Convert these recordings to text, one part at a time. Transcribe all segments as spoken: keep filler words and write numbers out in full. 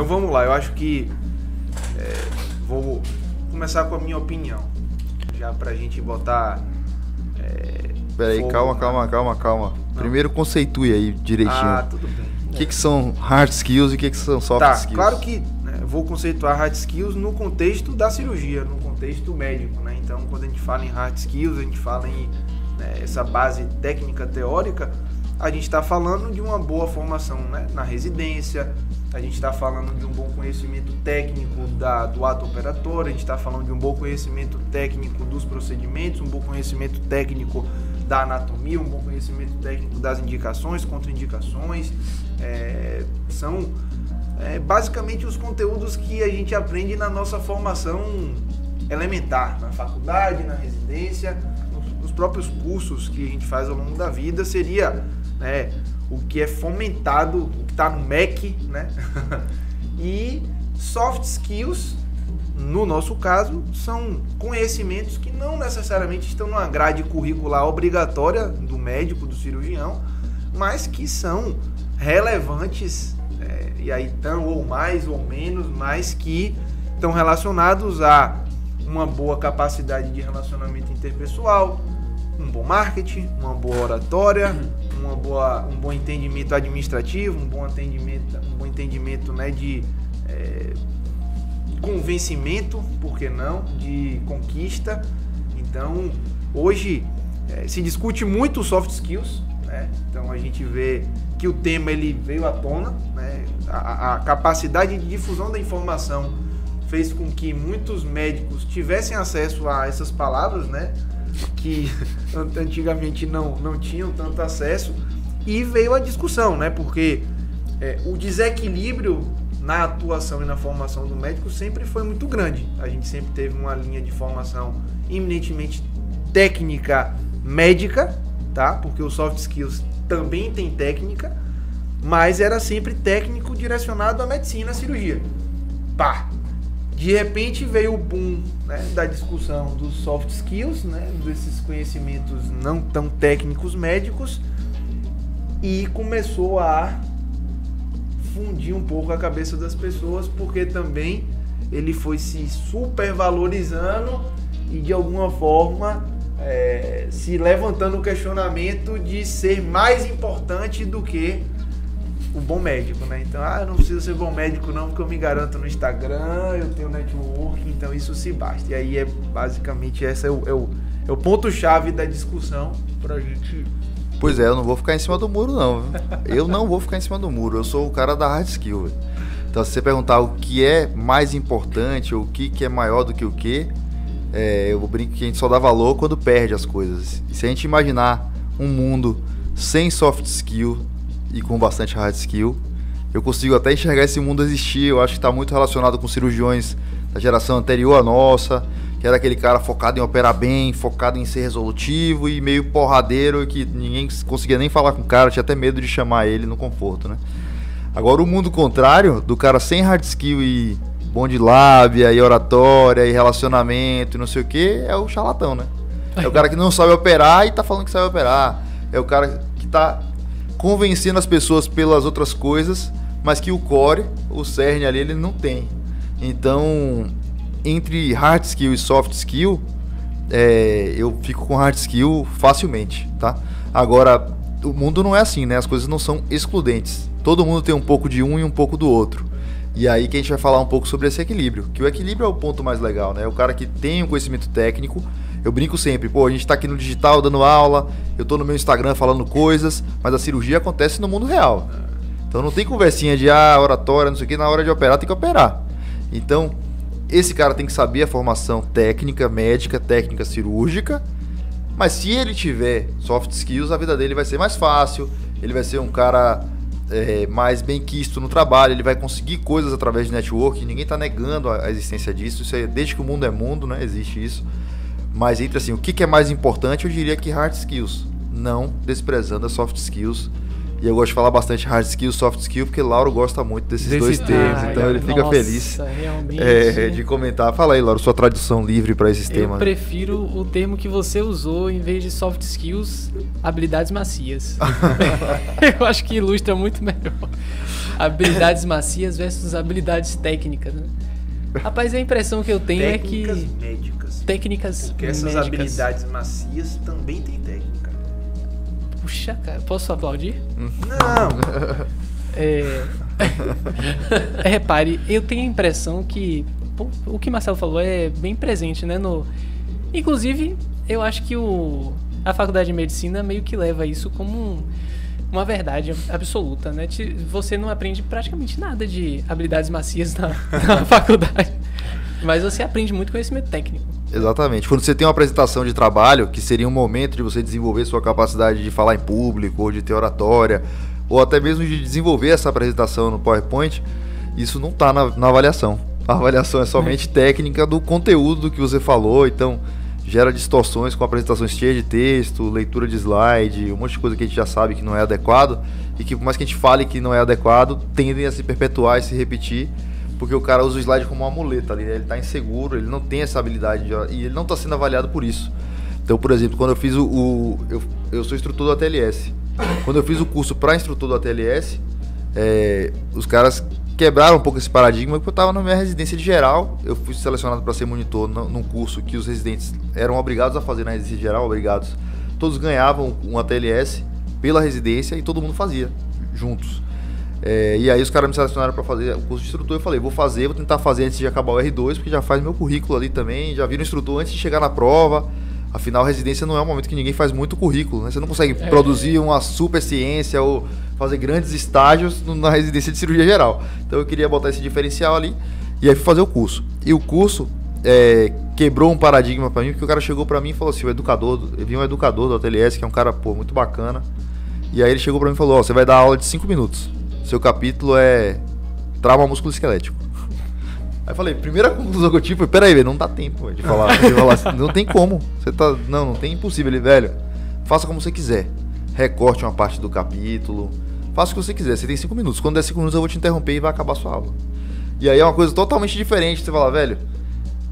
Então vamos lá, eu acho que é, vou começar com a minha opinião, já pra gente botar... É, Peraí, fogo, calma, né? calma, calma, calma. Não. Primeiro conceitue aí direitinho. Ah, tudo bem. O que, que são hard skills e o que, que são soft tá, skills? Claro que né, vou conceituar hard skills no contexto da cirurgia, no contexto médico, né? Então quando a gente fala em hard skills, a gente fala em né, essa base técnica teórica, a gente está falando de uma boa formação né, na residência, a gente está falando de um bom conhecimento técnico da, do ato operatório, a gente está falando de um bom conhecimento técnico dos procedimentos, um bom conhecimento técnico da anatomia, um bom conhecimento técnico das indicações, contraindicações, é, são é, basicamente os conteúdos que a gente aprende na nossa formação elementar, na faculdade, na residência, nos, nos próprios cursos que a gente faz ao longo da vida, seria né, o que é fomentado, o que está no M E C, né? E soft skills, no nosso caso, são conhecimentos que não necessariamente estão numa grade curricular obrigatória do médico, do cirurgião, mas que são relevantes, é, e aí tão ou mais ou menos, mas que estão relacionados a uma boa capacidade de relacionamento interpessoal, um bom marketing, uma boa oratória, uma boa, um bom entendimento administrativo, um bom entendimento, um bom entendimento né, de... É, convencimento, por que não, de conquista. Então, hoje é, se discute muito soft skills, né? Então a gente vê que o tema ele veio à tona, né? a, a capacidade de difusão da informação fez com que muitos médicos tivessem acesso a essas palavras, né? Que antigamente não, não tinham tanto acesso, e veio a discussão, né? Porque é, o desequilíbrio na atuação e na formação do médico sempre foi muito grande. A gente sempre teve uma linha de formação eminentemente técnica médica, tá? Porque os soft skills também tem técnica, mas era sempre técnico direcionado à medicina, à cirurgia. Pá! De repente veio o boom né, da discussão dos soft skills, né, desses conhecimentos não tão técnicos médicos, e começou a fundir um pouco a cabeça das pessoas, porque também ele foi se supervalorizando e de alguma forma é, se levantando o questionamento de ser mais importante do que o bom médico, né? Então, ah, eu não preciso ser bom médico não, porque eu me garanto no Instagram, eu tenho network, então isso se basta. E aí é basicamente esse é o, é o, é o ponto-chave da discussão pra gente... Pois é, eu não vou ficar em cima do muro, não. Eu não vou ficar em cima do muro. Eu sou o cara da hard skill. Véio. Então, se você perguntar o que é mais importante, ou o que, que é maior do que o que, é, eu brinco que a gente só dá valor quando perde as coisas. E se a gente imaginar um mundo sem soft skill e com bastante hard skill, eu consigo até enxergar esse mundo existir. Eu acho que está muito relacionado com cirurgiões da geração anterior à nossa, que era aquele cara focado em operar bem, focado em ser resolutivo e meio porradeiro, que ninguém conseguia nem falar com o cara, tinha até medo de chamar ele no conforto, né? Agora o mundo contrário, do cara sem hard skill e bom de lábia, e oratória, e relacionamento, e não sei o que, é o charlatão, né? É o cara que não sabe operar e tá falando que sabe operar. É o cara que tá convencendo as pessoas pelas outras coisas, mas que o core, o cerne ali, ele não tem. Então... entre hard skill e soft skill, é, eu fico com hard skill facilmente, tá? Agora, o mundo não é assim, né? As coisas não são excludentes. Todo mundo tem um pouco de um e um pouco do outro. E aí que a gente vai falar um pouco sobre esse equilíbrio. Que o equilíbrio é o ponto mais legal, né? O cara que tem um conhecimento técnico... Eu brinco sempre, pô, a gente tá aqui no digital dando aula, eu tô no meu Instagram falando coisas, mas a cirurgia acontece no mundo real. Então não tem conversinha de, ah, oratória, não sei o que, na hora de operar tem que operar. Então... esse cara tem que saber a formação técnica, médica, técnica, cirúrgica, mas se ele tiver soft skills, a vida dele vai ser mais fácil, ele vai ser um cara é, mais bem quisto no trabalho, ele vai conseguir coisas através de networking, ninguém está negando a existência disso, isso é, desde que o mundo é mundo, né, existe isso, mas entre assim, o que, que é mais importante, eu diria que hard skills, não desprezando as soft skills, E eu gosto de falar bastante hard skill, soft skill, porque Lauro gosta muito desses Desse dois termos. Ah, então é, ele fica nossa, feliz é, de comentar. Fala aí, Lauro, sua tradução livre para esses eu temas. Eu prefiro o termo que você usou, em vez de soft skills, habilidades macias. Eu acho que ilustra muito melhor. Habilidades macias versus habilidades técnicas, né? Rapaz, a impressão que eu tenho técnicas é que... Técnicas médicas. Técnicas Porque médicas. Essas habilidades macias também tem técnica. Puxa, cara, posso aplaudir? Não! É... Repare, eu tenho a impressão que... Pô, o que Marcelo falou é bem presente, né? No... Inclusive, eu acho que o... a faculdade de medicina meio que leva isso como um... uma verdade absoluta, né? Você não aprende praticamente nada de habilidades macias na, na faculdade, mas você aprende muito conhecimento técnico. Exatamente. Quando você tem uma apresentação de trabalho, que seria um momento de você desenvolver sua capacidade de falar em público, ou de ter oratória, ou até mesmo de desenvolver essa apresentação no PowerPoint, isso não está na, na avaliação. A avaliação é somente é. técnica do conteúdo do que você falou, então... gera distorções com apresentações cheias de texto, leitura de slide, um monte de coisa que a gente já sabe que não é adequado e que por mais que a gente fale que não é adequado, tendem a se perpetuar e se repetir, porque o cara usa o slide como uma muleta ali, ele está inseguro, ele não tem essa habilidade de, e ele não está sendo avaliado por isso. Então, por exemplo, quando eu fiz o... o eu, eu sou instrutor do A T L S. Quando eu fiz o curso para instrutor do A T L S, é, os caras... quebraram um pouco esse paradigma, porque eu estava na minha residência de geral, eu fui selecionado para ser monitor num curso que os residentes eram obrigados a fazer na residência de geral, obrigados. Todos ganhavam um A T L S pela residência e todo mundo fazia, juntos. É, e aí os caras me selecionaram para fazer o curso de instrutor, eu falei, vou fazer, vou tentar fazer antes de acabar o R dois, porque já faz meu currículo ali também, já vira o instrutor antes de chegar na prova, afinal residência não é um momento que ninguém faz muito currículo, né? Você não consegue é. produzir uma super ciência ou... fazer grandes estágios na residência de cirurgia geral. Então eu queria botar esse diferencial ali, e aí fui fazer o curso. E o curso é, quebrou um paradigma para mim, porque o cara chegou para mim e falou assim, o educador, ele vinha um educador do A T L S, que é um cara, pô, muito bacana, e aí ele chegou para mim e falou, ó, você vai dar aula de cinco minutos, seu capítulo é trauma músculo-esquelético. Aí eu falei, primeira conclusão que eu tive foi, peraí, velho, não dá tempo véio, de falar, de falar não tem como, você tá, não, não tem impossível, ele, velho, faça como você quiser, recorte uma parte do capítulo, faça o que você quiser, você tem cinco minutos. Quando der cinco minutos eu vou te interromper e vai acabar a sua aula. E aí é uma coisa totalmente diferente. Você fala, velho,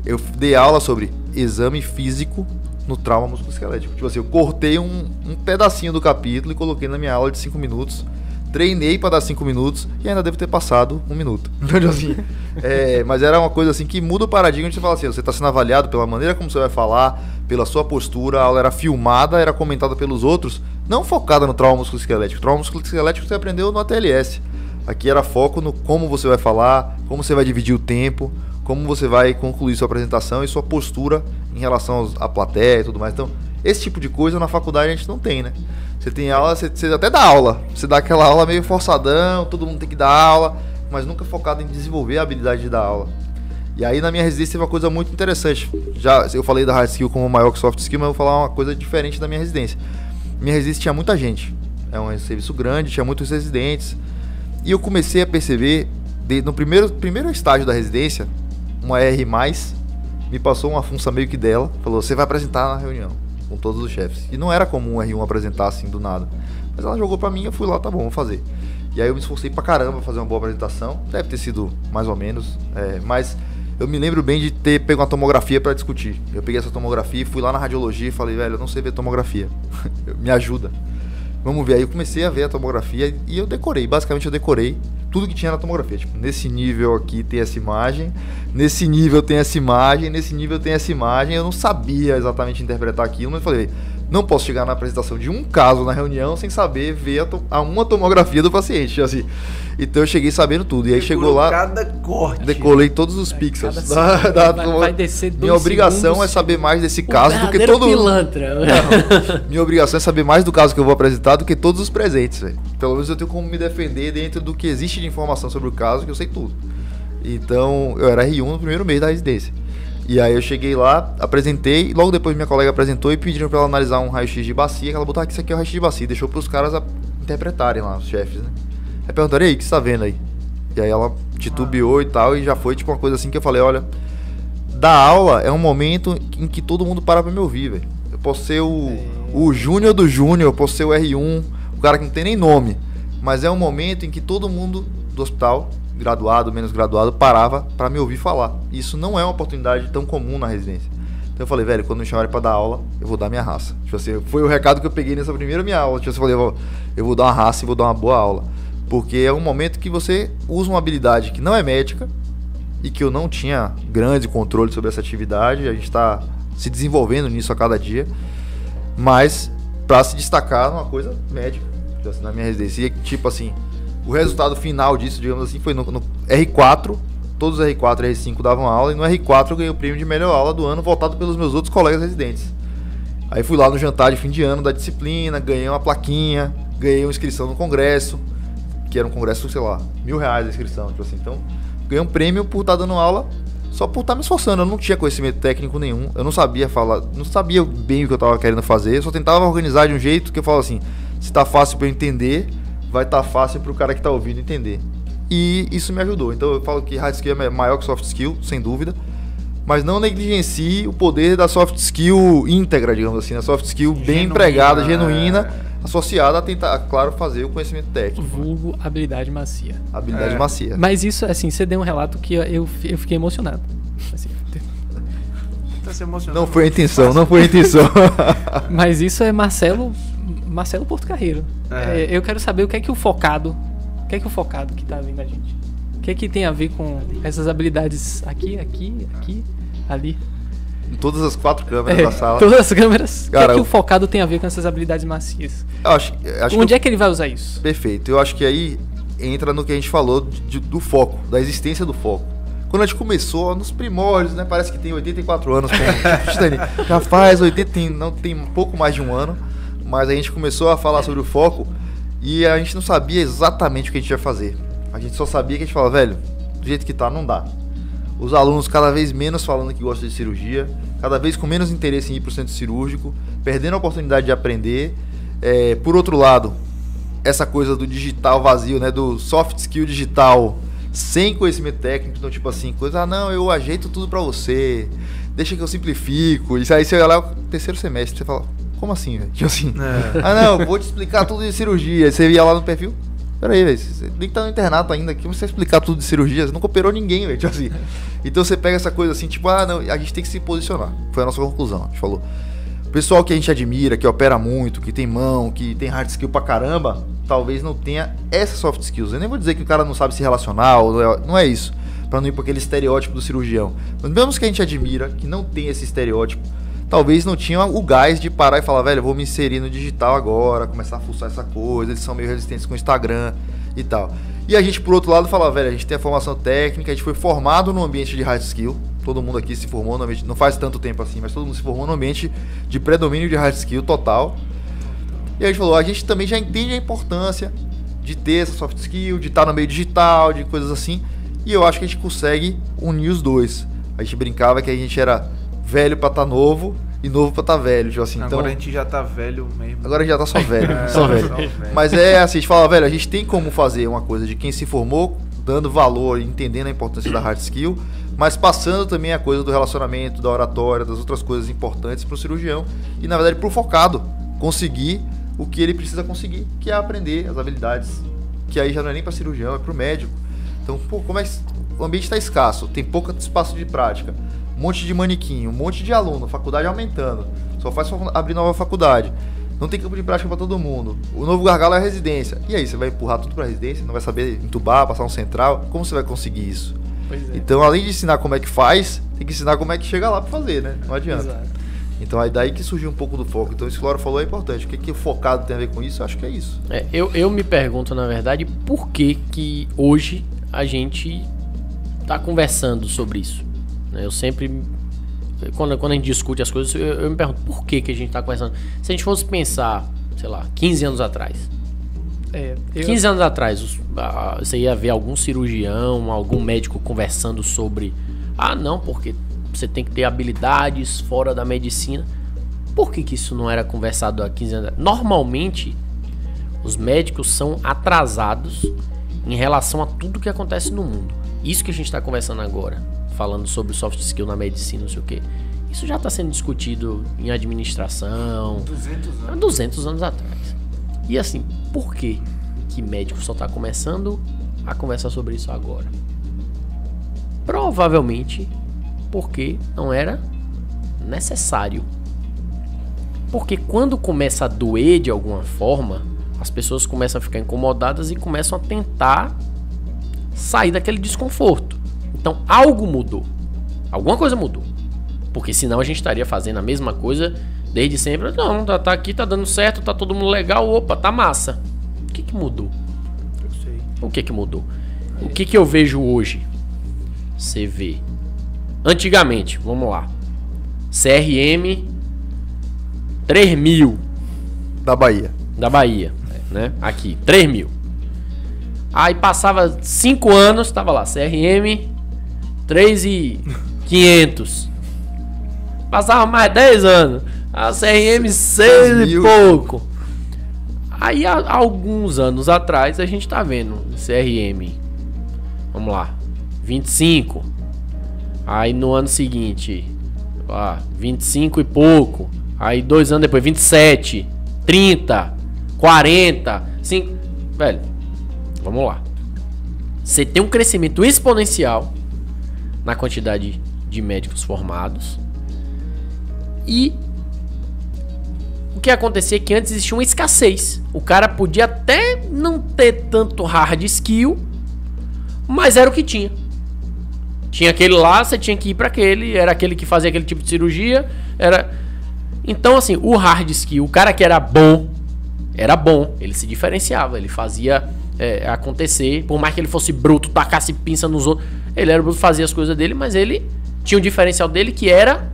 eu dei aula sobre exame físico no trauma musculoesquelético. Tipo assim, eu cortei um, um pedacinho do capítulo e coloquei na minha aula de cinco minutos. Treinei para dar cinco minutos e ainda devo ter passado um minuto. Então, assim, é, mas era uma coisa assim que muda o paradigma. Você fala assim, você está sendo avaliado pela maneira como você vai falar, pela sua postura, a aula era filmada, era comentada pelos outros, não focada no trauma musculoesquelético. Trauma musculoesquelético você aprendeu no A T L S. Aqui era foco no como você vai falar, como você vai dividir o tempo, como você vai concluir sua apresentação e sua postura em relação à plateia e tudo mais. Então, esse tipo de coisa na faculdade a gente não tem, né? Você tem aula, você, você até dá aula. Você dá aquela aula meio forçadão, todo mundo tem que dar aula, mas nunca focado em desenvolver a habilidade de dar aula. E aí na minha residência teve uma coisa muito interessante. Já eu falei da hard skill como maior que soft skill, mas eu vou falar uma coisa diferente da minha residência. Minha residência tinha muita gente, é um serviço grande, tinha muitos residentes, e eu comecei a perceber, de, no primeiro, primeiro estágio da residência, uma R mais, me passou uma função meio que dela, falou, você vai apresentar na reunião, com todos os chefes, e não era comum um R um apresentar assim do nada, mas ela jogou pra mim, eu fui lá, tá bom, vou fazer, e aí eu me esforcei pra caramba pra fazer uma boa apresentação, deve ter sido mais ou menos, é, mas... eu me lembro bem de ter pego uma tomografia para discutir. Eu peguei essa tomografia, fui lá na radiologia e falei, velho, eu não sei ver tomografia. Me ajuda. Vamos ver. Aí eu comecei a ver a tomografia e eu decorei. Basicamente eu decorei tudo que tinha na tomografia. Tipo, nesse nível aqui tem essa imagem, nesse nível tem essa imagem, nesse nível tem essa imagem. Eu não sabia exatamente interpretar aquilo, mas falei, não posso chegar na apresentação de um caso na reunião sem saber ver a, to a uma tomografia do paciente. Assim. Então eu cheguei sabendo tudo. E aí decorou, chegou lá, cada corte, decolei todos os é, pixels. Da, da, da, vai, vai descer minha obrigação segundos, é saber mais desse caso do que todo pilantra. Não, minha obrigação é saber mais do caso que eu vou apresentar do que todos os presentes. Véio. Pelo menos eu tenho como me defender dentro do que existe de informação sobre o caso, que eu sei tudo. Então eu era R um no primeiro mês da residência. E aí eu cheguei lá, apresentei, logo depois minha colega apresentou e pediram pra ela analisar um raio-x de bacia, que ela botou aqui, ah, isso aqui é o raio-x de bacia, e deixou pros caras interpretarem lá, os chefes, né? Aí perguntaram, e aí, o que você tá vendo aí? E aí ela titubeou e tal, e já foi tipo uma coisa assim que eu falei, olha, da aula é um momento em que todo mundo para pra me ouvir, velho. Eu posso ser o, o júnior do júnior, eu posso ser o R um, o cara que não tem nem nome. mas é um momento em que todo mundo do hospital, graduado, menos graduado, parava para me ouvir falar. Isso não é uma oportunidade tão comum na residência. Então eu falei, velho, quando me chamarem para dar aula, eu vou dar minha raça. Tipo assim, foi o recado que eu peguei nessa primeira minha aula. Tipo assim, eu falei, eu vou dar uma raça e vou dar uma boa aula. Porque é um momento que você usa uma habilidade que não é médica e que eu não tinha grande controle sobre essa atividade. A gente está se desenvolvendo nisso a cada dia, mas para se destacar numa coisa médica, tipo assim, na minha residência. E tipo assim, o resultado final disso, digamos assim, foi no, no R quatro, todos os R quatro e R cinco davam aula, e no R quatro eu ganhei o prêmio de melhor aula do ano, votado pelos meus outros colegas residentes. Aí fui lá no jantar de fim de ano da disciplina, ganhei uma plaquinha, ganhei uma inscrição no congresso, que era um congresso, sei lá, mil reais a inscrição, tipo assim. Então, ganhei um prêmio por estar dando aula, só por estar me esforçando. Eu não tinha conhecimento técnico nenhum, eu não sabia falar, não sabia bem o que eu estava querendo fazer, eu só tentava organizar de um jeito que eu falava assim, se tá fácil para eu entender, vai estar fácil para o cara que está ouvindo entender. E isso me ajudou. Então eu falo que hard skill é maior que soft skill, sem dúvida, mas não negligencie o poder da soft skill íntegra, digamos assim, a soft skill bem genuína, empregada, genuína, associada a tentar, claro, fazer o conhecimento técnico. Vulgo, né? Habilidade macia. Habilidade é. macia. Mas isso, assim, você deu um relato que eu, eu fiquei emocionado. Assim, tá se emocionando. Não foi a intenção, não foi a intenção. Mas isso é Marcelo... Marcelo Porto Carreiro. É. É, eu quero saber o que é que o focado, o que é que o focado que tá vindo a gente, o que é que tem a ver com essas habilidades aqui, aqui, aqui, ali. Em todas as quatro câmeras é, da sala. Todas as câmeras. Cara, o que é que eu... o focado tem a ver com essas habilidades macias? Eu acho, acho Onde que eu... é que ele vai usar isso? Perfeito. Eu acho que aí entra no que a gente falou de, de, do foco, da existência do foco. Quando a gente começou, nos primórdios, né? Parece que tem oitenta e quatro anos. Como... Já faz oitenta, tem, não, tem um pouco mais de um ano. Mas a gente começou a falar sobre o foco e a gente não sabia exatamente o que a gente ia fazer. A gente só sabia que a gente falava, velho, do jeito que tá, não dá. Os alunos cada vez menos falando que gostam de cirurgia, cada vez com menos interesse em ir para o centro cirúrgico, perdendo a oportunidade de aprender. É, por outro lado, essa coisa do digital vazio, né, do soft skill digital sem conhecimento técnico, então tipo assim, coisa, ah não, eu ajeito tudo para você, deixa que eu simplifico. E aí você olha lá, o terceiro semestre, você fala... Como assim, velho? Tipo assim, é. ah não, vou te explicar tudo de cirurgia. Você ia lá no perfil, peraí, velho, você nem tá no internato ainda, que você explicar tudo de cirurgia, você nunca operou ninguém, velho, tipo assim. Então você pega essa coisa assim, tipo, ah não, a gente tem que se posicionar. Foi a nossa conclusão, a gente falou. O pessoal que a gente admira, que opera muito, que tem mão, que tem hard skill pra caramba, talvez não tenha essas soft skills. Eu nem vou dizer que o cara não sabe se relacionar, ou não, é, não é isso, pra não ir pra aquele estereótipo do cirurgião. Mas mesmo que a gente admira, que não tem esse estereótipo, talvez não tinha o gás de parar e falar, velho, eu vou me inserir no digital agora, começar a fuçar essa coisa, eles são meio resistentes com o Instagram e tal. E a gente, por outro lado, fala, velho, a gente tem a formação técnica, a gente foi formado no ambiente de hard skill, todo mundo aqui se formou no ambiente, não faz tanto tempo assim, mas todo mundo se formou no ambiente de predomínio de hard skill total. E a gente falou, a gente também já entende a importância de ter essa soft skill, de estar no meio digital, de coisas assim, e eu acho que a gente consegue unir os dois. A gente brincava que a gente era... velho pra tá novo e novo pra tá velho, tipo assim. Agora então, a gente já tá velho mesmo. Agora a gente já tá só velho, é, só velho. Só velho. Mas é assim, a gente fala, velho, a gente tem como fazer uma coisa de quem se formou, dando valor, entendendo a importância da hard skill, mas passando também a coisa do relacionamento, da oratória, das outras coisas importantes pro cirurgião e, na verdade, pro focado conseguir o que ele precisa conseguir, que é aprender as habilidades, que aí já não é nem pra cirurgião, é pro médico. Então, pô, como é que o ambiente tá escasso, tem pouco espaço de prática. Um monte de manequim, um monte de aluno, faculdade aumentando, só faz abrir nova faculdade, não tem campo de prática para todo mundo, o novo gargalo é a residência, e aí você vai empurrar tudo para a residência, não vai saber entubar, passar um central, como você vai conseguir isso? Pois é. Então, além de ensinar como é que faz, tem que ensinar como é que chega lá para fazer, né? Não adianta. Exato. Então é daí que surgiu um pouco do foco. Então isso que o Lauro falou é importante. O que, que o focado tem a ver com isso? Eu acho que é isso. É, eu, eu me pergunto, na verdade, por que que hoje a gente está conversando sobre isso? Eu sempre, quando, quando a gente discute as coisas, eu, eu me pergunto por que que a gente está conversando. Se a gente fosse pensar, sei lá, quinze anos atrás, é, eu... quinze anos atrás, você ia ver algum cirurgião, algum médico conversando sobre, ah não, porque você tem que ter habilidades fora da medicina. Por que que isso não era conversado há quinze anos atrás? Normalmente, os médicos são atrasados em relação a tudo que acontece no mundo. Isso que a gente está conversando agora, falando sobre soft skill na medicina, não sei o quê. Isso já está sendo discutido em administração. duzentos anos. Há duzentos anos atrás. E assim, por quê que médico só está começando a conversar sobre isso agora? Provavelmente porque não era necessário. Porque quando começa a doer de alguma forma, as pessoas começam a ficar incomodadas e começam a tentar sair daquele desconforto. Então algo mudou. Alguma coisa mudou. Porque senão a gente estaria fazendo a mesma coisa desde sempre. Não, tá, tá aqui, tá dando certo, tá todo mundo legal, opa, tá massa. O que que mudou? Eu sei. O que que mudou? O que que eu vejo hoje? Você vê. Antigamente, vamos lá. C R M três mil. Da Bahia. Da Bahia, né? Aqui, três mil. Aí passava cinco anos, tava lá, C R M três mil e quinhentos. Passava mais dez anos. A C R M seis e pouco. Aí há alguns anos atrás a gente tá vendo C R M. Vamos lá. vinte e cinco. Aí no ano seguinte, ó, vinte e cinco e pouco. Aí dois anos depois, vinte e sete, trinta, quarenta, cinco. Velho, vamos lá. Você tem um crescimento exponencial na quantidade de médicos formados. E o que acontecia é que antes existia uma escassez. O cara podia até não ter tanto hard skill, mas era o que tinha. Tinha aquele lá, você tinha que ir para aquele. Era aquele que fazia aquele tipo de cirurgia. Era... Então assim, o hard skill, o cara que era bom, era bom, ele se diferenciava, ele fazia é, acontecer. Por mais que ele fosse bruto, tacasse pinça nos outros, ele era bruto, fazia as coisas dele, mas ele tinha um diferencial dele, que era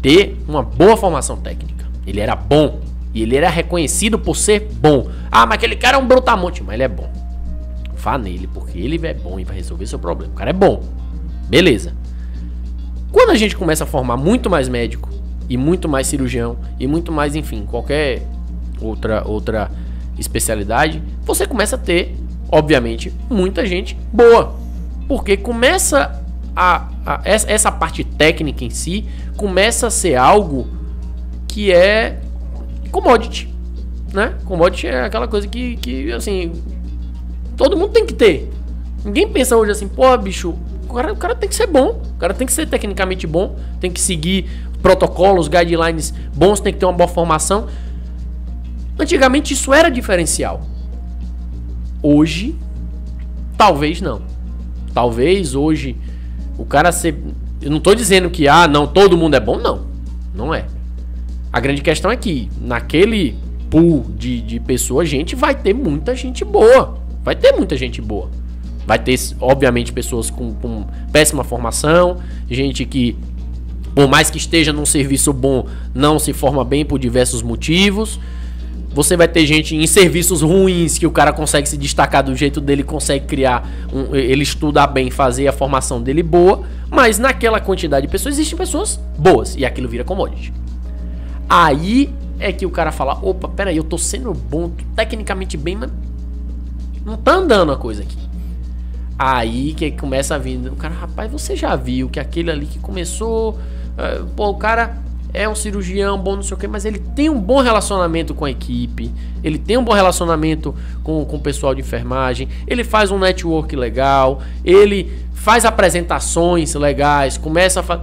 ter uma boa formação técnica. Ele era bom e ele era reconhecido por ser bom. Ah, mas aquele cara é um brutamonte, mas ele é bom. Vá nele, porque ele é bom e vai resolver seu problema. O cara é bom, beleza. Quando a gente começa a formar muito mais médico e muito mais cirurgião e muito mais, enfim, qualquer outra, outra especialidade, você começa a ter, obviamente, muita gente boa, porque começa a, a essa parte técnica em si começa a ser algo que é commodity, né? Commodity é aquela coisa que, que assim, todo mundo tem que ter. Ninguém pensa hoje assim, pô, bicho, o cara, o cara tem que ser bom, o cara tem que ser tecnicamente bom, tem que seguir protocolos, guidelines bons, tem que ter uma boa formação. Antigamente isso era diferencial. Hoje, talvez não. Talvez hoje o cara ser... Eu não tô dizendo que, ah, não, todo mundo é bom, não. Não é. A grande questão é que naquele pool de, de pessoas, gente, vai ter muita gente boa. Vai ter muita gente boa. Vai ter, obviamente, pessoas com, com péssima formação, gente que, por mais que esteja num serviço bom, não se forma bem por diversos motivos. Você vai ter gente em serviços ruins, que o cara consegue se destacar do jeito dele, consegue criar, um, ele estudar bem, fazer a formação dele boa, mas naquela quantidade de pessoas, existem pessoas boas, e aquilo vira commodity. Aí é que o cara fala, opa, peraí, eu tô sendo bom, tô tecnicamente bem, mas não tá andando a coisa aqui. Aí que começa a vir, o cara, rapaz, você já viu que aquele ali que começou, uh, pô, o cara é um cirurgião bom, não sei o que, mas ele tem um bom relacionamento com a equipe, ele tem um bom relacionamento com, com o pessoal de enfermagem, ele faz um network legal, ele faz apresentações legais, começa a fazer...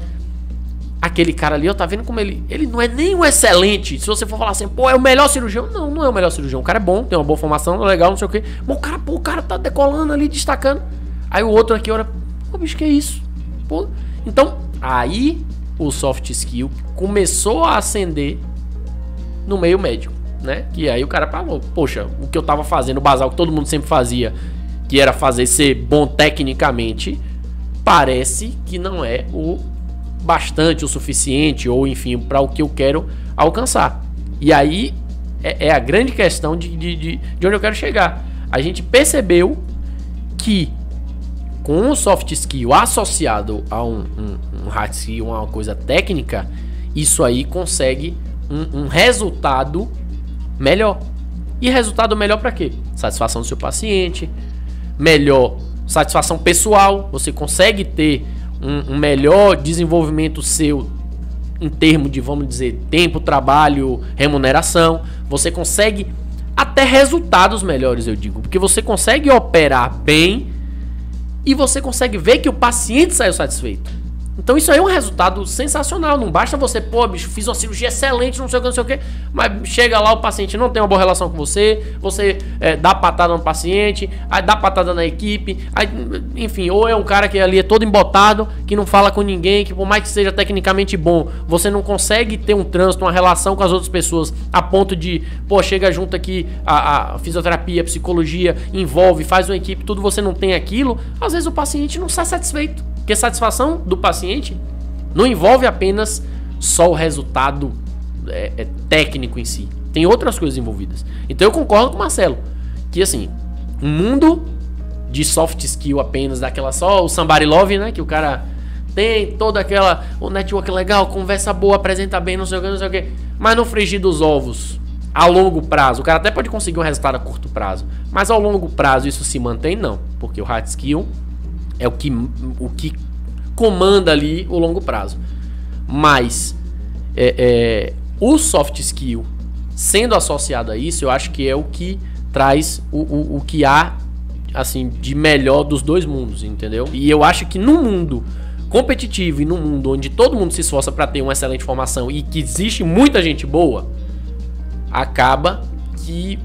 Aquele cara ali, ó, tá vendo como ele... Ele não é nem um excelente, se você for falar assim, pô, é o melhor cirurgião. Não, não é o melhor cirurgião, o cara é bom, tem uma boa formação, legal, não sei o que, mas o cara, pô, o cara tá decolando ali, destacando. Aí o outro aqui olha, pô, bicho, que é isso? Pô. Então, aí o soft skill começou a ascender no meio médico, né? Que aí o cara falou, poxa, o que eu tava fazendo, o basal que todo mundo sempre fazia, que era fazer ser bom tecnicamente, parece que não é o bastante, o suficiente, ou enfim, para o que eu quero alcançar. E aí é, é a grande questão de, de, de, de onde eu quero chegar. A gente percebeu que com um soft skill associado a um, um, um hard skill, uma coisa técnica, isso aí consegue um, um resultado melhor. E resultado melhor para quê? Satisfação do seu paciente, melhor satisfação pessoal, você consegue ter um, um melhor desenvolvimento seu em termos de, vamos dizer, tempo, trabalho, remuneração, você consegue até resultados melhores, eu digo, porque você consegue operar bem e você consegue ver que o paciente saiu satisfeito. Então isso aí é um resultado sensacional. Não basta você, pô, bicho, fiz uma cirurgia excelente, não sei o que, não sei o que, mas chega lá, o paciente não tem uma boa relação com você, você é, dá patada no paciente, aí dá patada na equipe, aí, enfim, ou é um cara que ali é todo embotado, que não fala com ninguém, que por mais que seja tecnicamente bom, você não consegue ter um trânsito, uma relação com as outras pessoas, a ponto de, pô, chega junto aqui a, a fisioterapia, a psicologia, envolve, faz uma equipe, tudo, você não tem aquilo, às vezes o paciente não está satisfeito. Porque a satisfação do paciente não envolve apenas só o resultado é, é, técnico em si. Tem outras coisas envolvidas. Então eu concordo com o Marcelo, que assim, um mundo de soft skill apenas, daquela só o somebody love, né? Que o cara tem toda aquela, o network legal, conversa boa, apresenta bem, não sei o que, não sei o que. Mas no frigir dos ovos, a longo prazo, o cara até pode conseguir um resultado a curto prazo, mas ao longo prazo isso se mantém? Não. Porque o hard skill é o que, o que comanda ali o longo prazo. Mas é, é, o soft skill sendo associado a isso, eu acho que é o que traz o, o, o que há assim, de melhor dos dois mundos, entendeu? E eu acho que num mundo competitivo e num mundo onde todo mundo se esforça para ter uma excelente formação e que existe muita gente boa, acaba que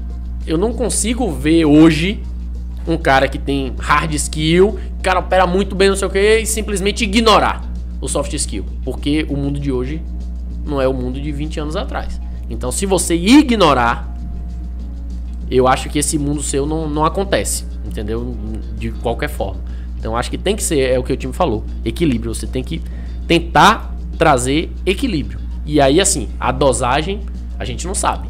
eu não consigo ver hoje um cara que tem hard skill, o cara opera muito bem, não sei o que, e simplesmente ignorar o soft skill. Porque o mundo de hoje não é o mundo de vinte anos atrás. Então, se você ignorar, eu acho que esse mundo seu não, não acontece, entendeu? De qualquer forma. Então, acho que tem que ser, é o que o time falou, equilíbrio. Você tem que tentar trazer equilíbrio. E aí, assim, a dosagem a gente não sabe.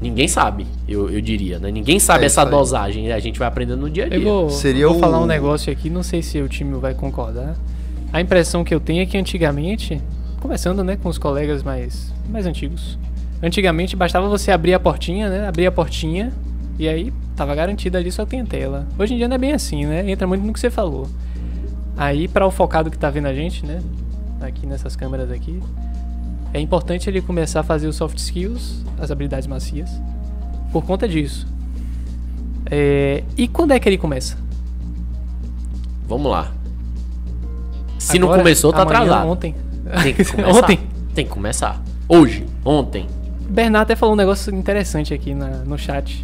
Ninguém sabe, eu, eu diria, né? Ninguém sabe é essa dosagem, a gente vai aprendendo no dia a dia. Eu vou, Seria vou o... falar um negócio aqui, não sei se o time vai concordar. A impressão que eu tenho é que antigamente, conversando, né, com os colegas mais, mais antigos, antigamente bastava você abrir a portinha, né? Abrir a portinha e aí tava garantida ali sua clientela. Hoje em dia não é bem assim, né? Entra muito no que você falou. Aí, para o focado que tá vendo a gente, né? Aqui nessas câmeras aqui, é importante ele começar a fazer os soft skills, as habilidades macias, por conta disso. É... E quando é que ele começa? Vamos lá. Se Agora, não começou, tá amanhã, atrasado. Ontem. Tem que começar. Ontem. Tem que começar. Hoje. Ontem. Bernardo até falou um negócio interessante aqui na, no chat.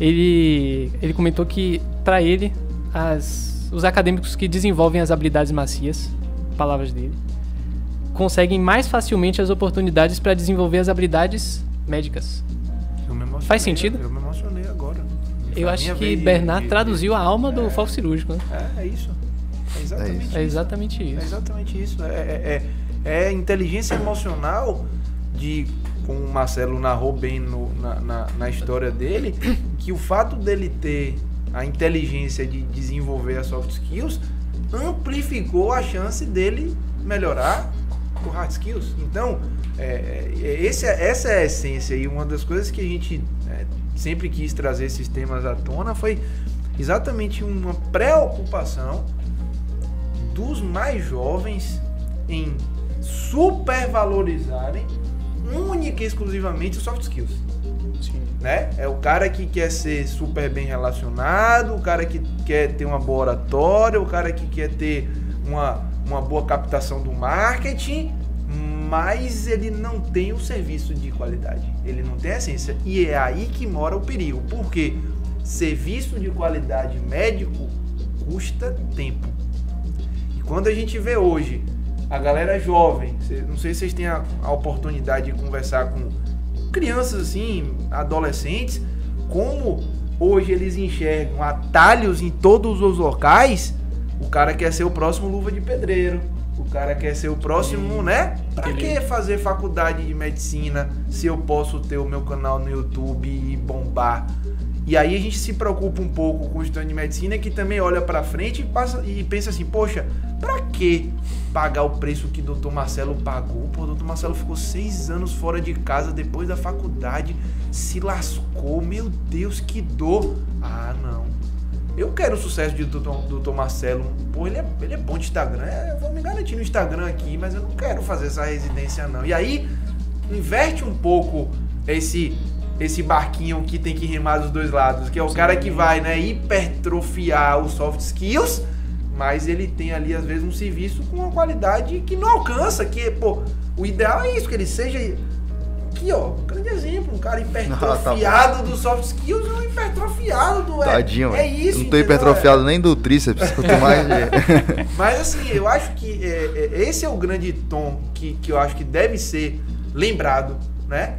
Ele, ele comentou que, pra ele, as, os acadêmicos que desenvolvem as habilidades macias, palavras dele, conseguem mais facilmente as oportunidades para desenvolver as habilidades médicas. Eu me emocionei, Faz sentido? Eu me emocionei agora. Eu a acho que Bernard traduziu a alma é, do foco cirúrgico, né? É, é isso. É exatamente isso. É exatamente isso. É, exatamente isso. É, é, é, é inteligência emocional de, como o Marcelo narrou bem no, na, na, na história dele, que o fato dele ter a inteligência de desenvolver as soft skills amplificou a chance dele melhorar com hard skills. Então, é, é, esse, essa é a essência, e uma das coisas que a gente é, sempre quis trazer esses temas à tona foi exatamente uma preocupação dos mais jovens em supervalorizarem única e exclusivamente os soft skills. Sim. Né? É o cara que quer ser super bem relacionado, o cara que quer ter uma boa oratória, o cara que quer ter uma... uma boa captação do marketing, mas ele não tem o serviço de qualidade, ele não tem a essência, e é aí que mora o perigo, porque serviço de qualidade médico custa tempo. E quando a gente vê hoje a galera jovem, não sei se vocês têm a, a oportunidade de conversar com crianças assim, adolescentes, como hoje eles enxergam atalhos em todos os locais. O cara quer ser o próximo luva de pedreiro, o cara quer ser o próximo, né? Pra que fazer faculdade de medicina se eu posso ter o meu canal no YouTube e bombar? E aí a gente se preocupa um pouco com o estudante de medicina, que também olha pra frente e, passa, e pensa assim, poxa, pra que pagar o preço que o doutor Marcelo pagou? Pô, o doutor Marcelo ficou seis anos fora de casa depois da faculdade, se lascou, meu Deus, que dor! Ah, não. Eu quero o sucesso do doutor Marcelo. Pô, ele é, ele é bom de Instagram. Eu vou me garantir no Instagram aqui, mas eu não quero fazer essa residência, não. E aí, inverte um pouco esse esse barquinho que tem que remar dos dois lados, que é o Sim. cara que vai, né, hipertrofiar os soft skills, mas ele tem ali, às vezes, um serviço com uma qualidade que não alcança, que, pô, o ideal é isso, que ele seja... Aqui, ó, um grande exemplo, um cara hipertrofiado ah, tá do soft skills e um hipertrofiado do... Tadinho, é, é isso, não tô entendeu? hipertrofiado é. nem do tríceps, quanto mais... De... Mas, assim, eu acho que é, é, esse é o grande tom que, que eu acho que deve ser lembrado, né?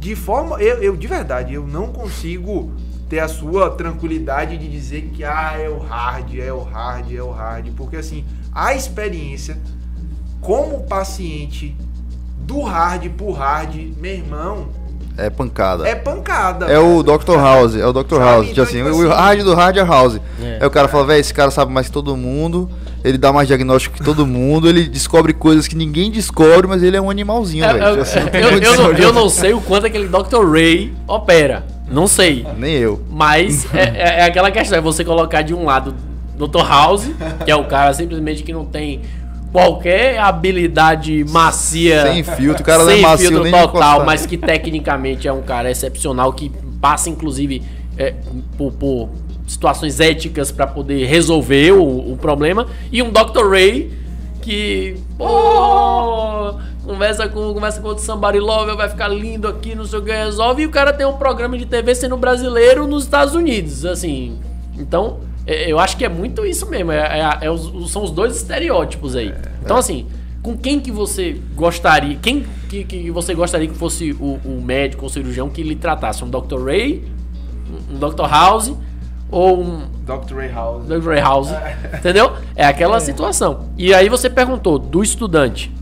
De forma... Eu, eu, de verdade, eu não consigo ter a sua tranquilidade de dizer que, ah, é o hard, é o hard, é o hard, porque, assim, a experiência como paciente... Do hard pro hard, meu irmão... É pancada. É pancada. É o doutor House, é o doutor House. Então, assim, assim, o hard do hard é House. É. Aí o cara fala, velho, esse cara sabe mais que todo mundo, ele dá mais diagnóstico que todo mundo, ele descobre coisas que ninguém descobre, mas ele é um animalzinho, é, velho. É, assim, eu, eu, não, eu não sei o quanto aquele doutor Ray opera, não sei. Nem eu. Mas é, é aquela questão, é você colocar de um lado doutor House, que é o cara simplesmente que não tem... Qualquer habilidade macia, sem filtro, o cara sem não é macio, filtro nem total, mas que tecnicamente é um cara excepcional, que passa inclusive é, por, por situações éticas para poder resolver o, o problema. E um doutor Ray que oh, conversa, com, conversa com outro somebody lover, vai ficar lindo aqui, não sei o que, resolve. E o cara tem um programa de T V sendo brasileiro nos Estados Unidos, assim. Então... Eu acho que é muito isso mesmo, é, é, é os, são os dois estereótipos aí. É, então, é. assim, com quem que você gostaria, quem que, que você gostaria que fosse o, o médico ou cirurgião que lhe tratasse? Um doutor Ray, um doutor House ou um... doutor Ray House. doutor Ray House, entendeu? É aquela é. situação. E aí você perguntou do estudante.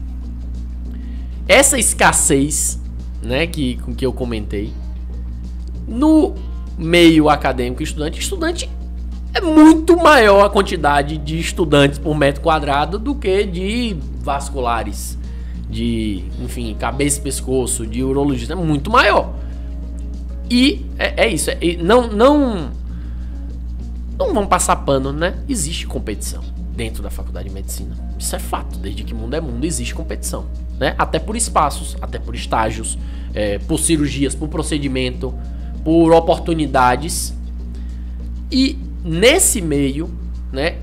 Essa escassez, né, que, com que eu comentei, no meio acadêmico estudante, estudante... É muito maior a quantidade de estudantes por metro quadrado do que de vasculares, de, enfim, cabeça e pescoço, de urologista, é muito maior. E é, é isso, é, não, não, não vão passar pano, né? Existe competição dentro da faculdade de medicina, isso é fato, desde que mundo é mundo existe competição, né? Até por espaços, até por estágios, é, por cirurgias, por procedimento, por oportunidades. E... Nesse meio, né,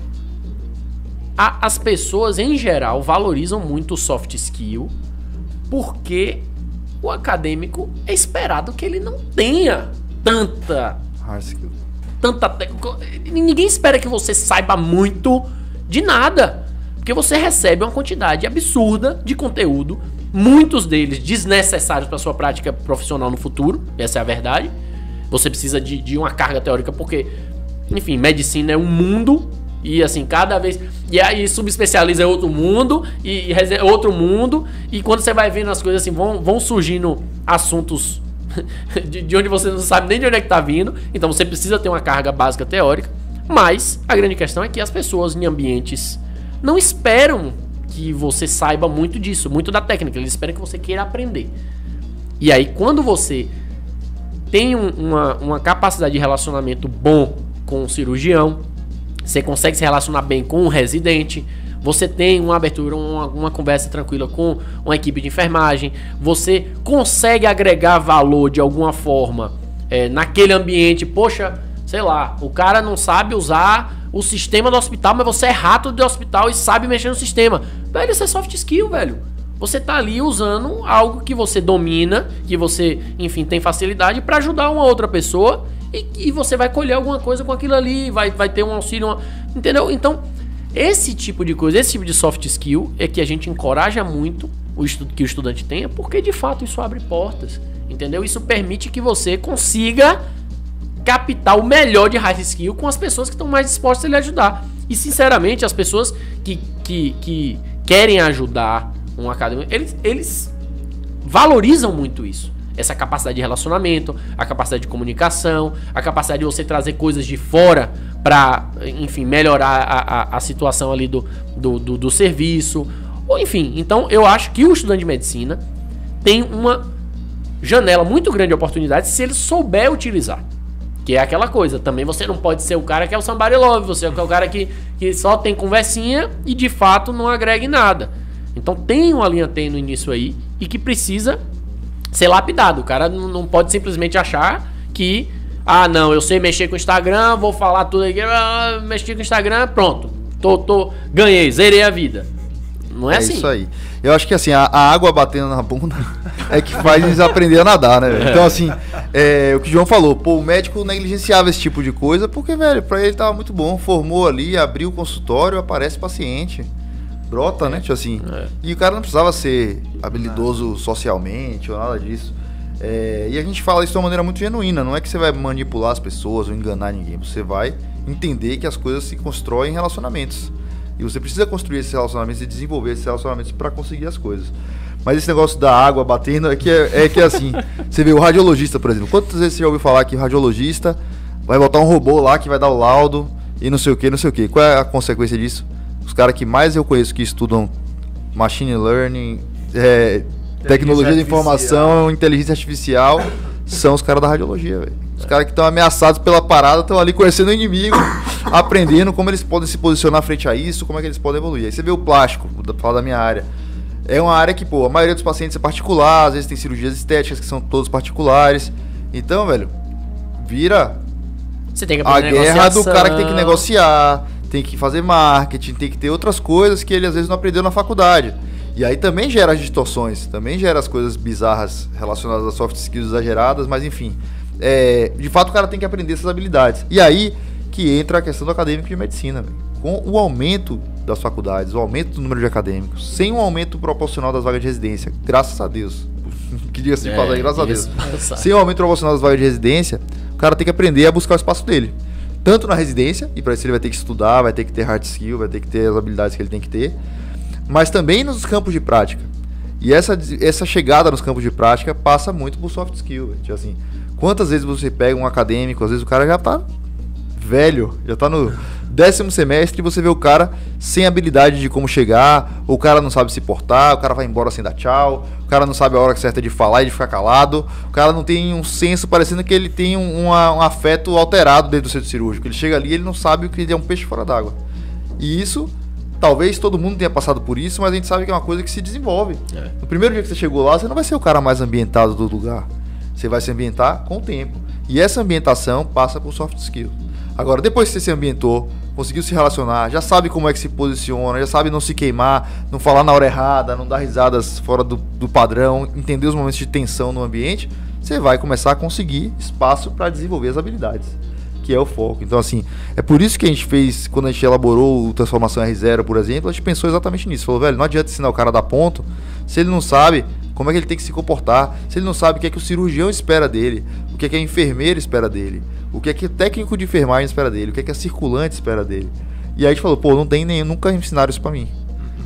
a, as pessoas em geral valorizam muito o soft skill, porque o acadêmico é esperado que ele não tenha tanta hard skill. Tanta ninguém espera que você saiba muito de nada, porque você recebe uma quantidade absurda de conteúdo, muitos deles desnecessários para sua prática profissional no futuro, essa é a verdade. Você precisa de, de uma carga teórica porque enfim, medicina é um mundo e assim, cada vez... E aí subespecializa é outro mundo e, e outro mundo. E quando você vai vendo as coisas assim, vão, vão surgindo assuntos de, de onde você não sabe nem de onde é que tá vindo. Então você precisa ter uma carga básica teórica. Mas a grande questão é que as pessoas em ambientes não esperam que você saiba muito disso, muito da técnica. Eles esperam que você queira aprender. E aí quando você tem um, uma, uma capacidade de relacionamento bom com o cirurgião, você consegue se relacionar bem com o residente, você tem uma abertura, uma, uma conversa tranquila com uma equipe de enfermagem, você consegue agregar valor de alguma forma é, naquele ambiente. Poxa, sei lá, o cara não sabe usar o sistema do hospital, mas você é rato do hospital e sabe mexer no sistema. Velho, isso é soft skill, velho. Você tá ali usando algo que você domina, que você, enfim, tem facilidade para ajudar uma outra pessoa. E, e você vai colher alguma coisa com aquilo ali, vai, vai ter um auxílio, uma, entendeu? Então, esse tipo de coisa, esse tipo de soft skill é que a gente encoraja muito o estudo que o estudante tenha, porque de fato isso abre portas, entendeu? Isso permite que você consiga captar o melhor de hard skill com as pessoas que estão mais dispostas a lhe ajudar. E sinceramente, as pessoas que, que, que querem ajudar um acadêmico, eles, eles valorizam muito isso. Essa capacidade de relacionamento, a capacidade de comunicação, a capacidade de você trazer coisas de fora para, enfim, melhorar a, a, a situação ali do, do, do, do serviço. Ou, enfim, então eu acho que o estudante de medicina tem uma janela muito grande de oportunidade se ele souber utilizar. Que é aquela coisa, também você não pode ser o cara que é o somebody love, você é o cara que, que só tem conversinha e de fato não agrega em nada. Então tem uma linha tênue nisso aí e que precisa... ser lapidado. O cara não pode simplesmente achar que, ah, não, eu sei mexer com o Instagram, vou falar tudo aqui, ah, mexer com o Instagram, pronto, tô, tô, ganhei, zerei a vida. Não é, é assim. É isso aí. Eu acho que assim, a, a água batendo na bunda é que faz eles aprender a nadar, né? Velho? Então assim, é, o que o João falou, pô, o médico negligenciava esse tipo de coisa, porque, velho, pra ele tava muito bom, formou ali, abriu o consultório, aparece paciente, brota, é. né? Tipo assim, é. E o cara não precisava ser habilidoso socialmente ou nada disso. É, e a gente fala isso de uma maneira muito genuína, não é que você vai manipular as pessoas ou enganar ninguém, você vai entender que as coisas se constroem em relacionamentos. E você precisa construir esses relacionamentos e desenvolver esses relacionamentos para conseguir as coisas. Mas esse negócio da água batendo é que é, é que é assim. Você vê o radiologista, por exemplo. Quantas vezes você já ouviu falar que o radiologista vai botar um robô lá que vai dar o laudo e não sei o que, não sei o que. Qual é a consequência disso? Os caras que mais eu conheço que estudam machine learning, é, tecnologia de informação, inteligência artificial, são os caras da radiologia, velho. Os caras que estão ameaçados pela parada estão ali conhecendo o inimigo, aprendendo como eles podem se posicionar frente a isso, como é que eles podem evoluir. Aí você vê o plástico, vou falar da minha área. É uma área que, pô, a maioria dos pacientes é particular, às vezes tem cirurgias estéticas que são todos particulares. Então, velho, vira você tem que a guerra do cara que tem que negociar, tem que fazer marketing, tem que ter outras coisas que ele às vezes não aprendeu na faculdade. E aí também gera as distorções, também gera as coisas bizarras relacionadas a soft skills exageradas, mas enfim... É, de fato o cara tem que aprender essas habilidades. E aí que entra a questão do acadêmico de medicina, véio. Com o aumento das faculdades, o aumento do número de acadêmicos, sem um aumento proporcional das vagas de residência, graças a Deus, queria assim falar, é, graças a Deus, é sem um aumento proporcional das vagas de residência, o cara tem que aprender a buscar o espaço dele, tanto na residência, e para isso ele vai ter que estudar, vai ter que ter hard skill, vai ter que ter as habilidades que ele tem que ter, mas também nos campos de prática. E essa, essa chegada nos campos de prática passa muito por soft skill, véio. Assim, quantas vezes você pega um acadêmico, às vezes o cara já tá velho, já tá no décimo semestre e você vê o cara sem habilidade de como chegar, o cara não sabe se portar, o cara vai embora sem dar tchau, o cara não sabe a hora certa de falar e de ficar calado, o cara não tem um senso, parecendo que ele tem um, uma, um afeto alterado dentro do centro cirúrgico. Ele chega ali e ele não sabe o que ele é, um peixe fora d'água. E isso, talvez todo mundo tenha passado por isso, mas a gente sabe que é uma coisa que se desenvolve. É. No primeiro dia que você chegou lá, você não vai ser o cara mais ambientado do lugar. Você vai se ambientar com o tempo. E essa ambientação passa por soft skills. Agora, depois que você se ambientou, conseguiu se relacionar, já sabe como é que se posiciona, já sabe não se queimar, não falar na hora errada, não dar risadas fora do, do padrão, entender os momentos de tensão no ambiente, você vai começar a conseguir espaço para desenvolver as habilidades, que é o foco. Então, assim, é por isso que a gente fez, quando a gente elaborou o Transformação R zero, por exemplo, a gente pensou exatamente nisso. Falou, velho, não adianta ensinar o cara a dar ponto se ele não sabe como é que ele tem que se comportar, se ele não sabe o que é que o cirurgião espera dele, o que é que a enfermeira espera dele, o que é que o técnico de enfermagem espera dele, o que é que a circulante espera dele. E aí a gente falou, pô, não tem nenhum, nunca ensinaram isso pra mim.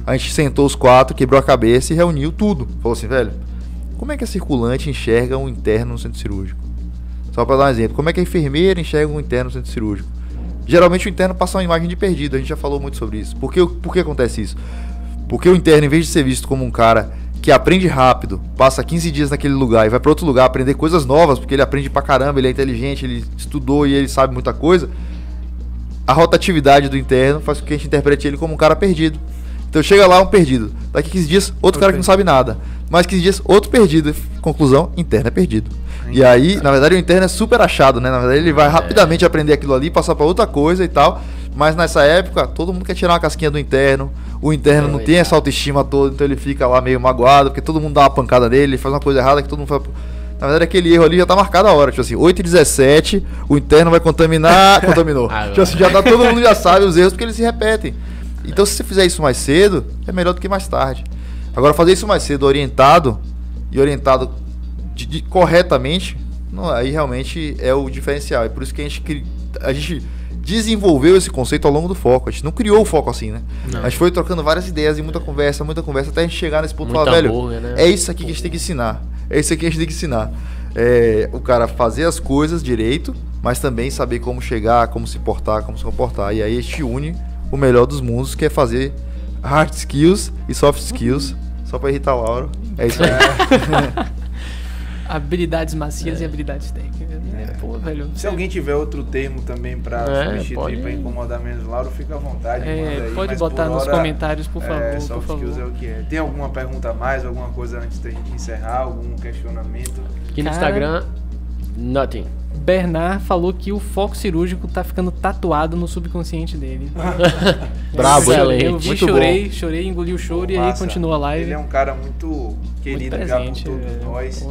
A gente sentou os quatro, quebrou a cabeça e reuniu tudo. Falou assim, velho, como é que a circulante enxerga um interno no centro cirúrgico? Só pra dar um exemplo, como é que a enfermeira enxerga um interno no centro cirúrgico? Geralmente o interno passa uma imagem de perdido, a gente já falou muito sobre isso. Por que, por que acontece isso? Porque o interno, em vez de ser visto como um cara que aprende rápido, passa quinze dias naquele lugar e vai para outro lugar aprender coisas novas, porque ele aprende pra caramba, ele é inteligente, ele estudou e ele sabe muita coisa, a rotatividade do interno faz com que a gente interprete ele como um cara perdido. Então chega lá um perdido, daqui quinze dias outro cara que não sabe nada, mais quinze dias outro perdido. Conclusão, interno é perdido. E aí, na verdade, o interno é super achado, né? Na verdade, ele vai rapidamente aprender aquilo ali, passar para outra coisa e tal. Mas nessa época, todo mundo quer tirar uma casquinha do interno. O interno não tem essa autoestima toda, então ele fica lá meio magoado, porque todo mundo dá uma pancada nele, ele faz uma coisa errada que todo mundo fala... Na verdade, aquele erro ali já tá marcado a hora. Tipo assim, oito e dezessete, o interno vai contaminar... Contaminou. Tipo assim, já tá, todo mundo já sabe os erros porque eles se repetem. Então, se você fizer isso mais cedo, é melhor do que mais tarde. Agora, fazer isso mais cedo orientado, e orientado de, de, corretamente, não, aí realmente é o diferencial. É por isso que a gente... A gente desenvolveu esse conceito ao longo do foco. A gente não criou o foco assim, né? Não. A gente foi trocando várias ideias e muita conversa, muita conversa, até a gente chegar nesse ponto e falar, velho, né? é isso aqui que a gente tem que ensinar. É isso aqui que a gente tem que ensinar. É, o cara fazer as coisas direito, mas também saber como chegar, como se portar, como se comportar. E aí a gente une o melhor dos mundos, que é fazer hard skills e soft skills. Uhum. Só pra irritar o Lauro. É isso aí. É. habilidades macias é. e habilidades técnicas. É. Pô, velho, se alguém tiver outro termo também para é, substituir, pode... para incomodar menos o Lauro, fica à vontade. É, aí, pode botar nos hora, comentários, por favor. É, por favor. É o que é. Tem alguma pergunta a mais, alguma coisa antes de encerrar, algum questionamento? Aqui no Cara... Instagram, nothing. Bernard falou que o foco cirúrgico tá ficando tatuado no subconsciente dele. Bravo, excelente. Eu vi, muito chorei, bom. chorei, engoli o choro Pô, e aí continua a live. Ele é um cara muito querido, muito presente, por todos é, nós.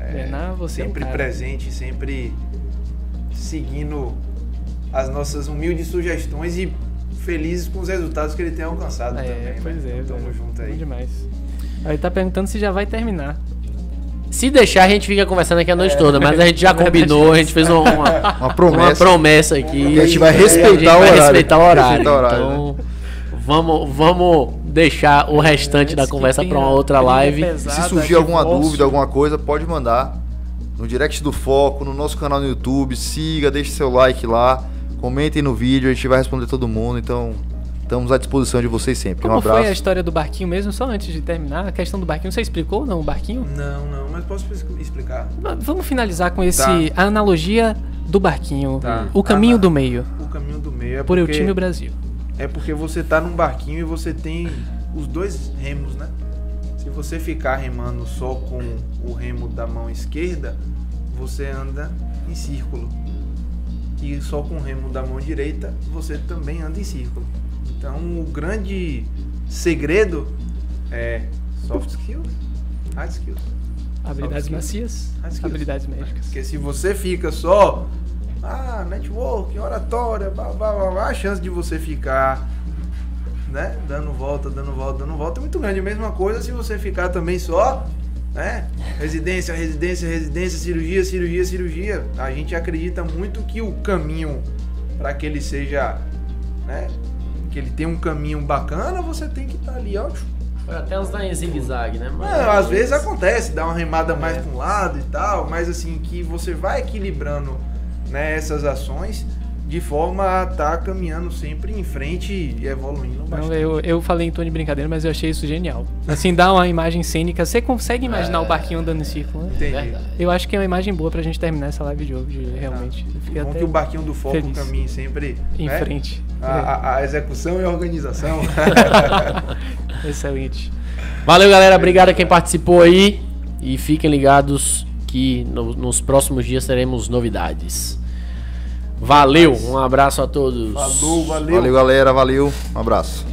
É, Bernard, você sempre é um presente, sempre seguindo as nossas humildes sugestões e felizes com os resultados que ele tem alcançado é, também. Pois né? é, então, tamo junto aí. Demais. Aí tá perguntando se já vai terminar. Se deixar, a gente fica conversando aqui a noite é, toda, mas a gente já combinou, a gente fez uma, uma, uma, promessa. uma promessa aqui. A gente vai respeitar, a gente vai o, horário, respeitar o horário. Respeitar o horário. Então, né? vamos, vamos deixar o restante é, da conversa para uma outra live. Pesada, se surgir alguma posso... dúvida, alguma coisa, pode mandar no direct do Foco, no nosso canal no YouTube. Siga, deixe seu like lá, comentem no vídeo, a gente vai responder todo mundo. Então, estamos à disposição de vocês sempre. Como um abraço. Foi a história do barquinho mesmo? Só antes de terminar, a questão do barquinho, você explicou ou não o barquinho? Não, não, mas posso explicar. Vamos finalizar com esse, tá. a analogia do barquinho, tá. o caminho ah, do meio. O caminho do meio é por porque... Por Eutímio Brasil. É porque você tá num barquinho e você tem os dois remos, né? Se você ficar remando só com o remo da mão esquerda, você anda em círculo. E só com o remo da mão direita, você também anda em círculo. Então, o grande segredo é soft skills, hard skills. Habilidades soft skills, macias, skills. habilidades médicas. Porque se você fica só, ah, network, oratória, blá, blá, blá, blá, a chance de você ficar, né, dando volta, dando volta, dando volta é muito grande. A mesma coisa se você ficar também só, né, residência, residência, residência, cirurgia, cirurgia, cirurgia. A gente acredita muito que o caminho para que ele seja, né, que ele tem um caminho bacana, você tem que estar tá ali, ó. Foi até usar em zigue-zague, né? Mas... É, às vezes acontece, dá uma remada mais é. para um lado e tal, mas assim, que você vai equilibrando, né, essas ações de forma a estar tá caminhando sempre em frente e evoluindo bastante. Não, eu, eu falei em tom de brincadeira, mas eu achei isso genial. Assim, dá uma imagem cênica, você consegue imaginar é, o barquinho andando em círculo, né? Entendi. Eu acho que é uma imagem boa pra gente terminar essa live de hoje, realmente. É bom que o barquinho do Foco caminhe sempre em né? frente. A, a execução e a organização. Excelente. Valeu, galera. Obrigado a quem participou aí. E fiquem ligados que no, nos próximos dias teremos novidades. Valeu. Um abraço a todos. Falou, valeu. Valeu, galera. Valeu. Um abraço.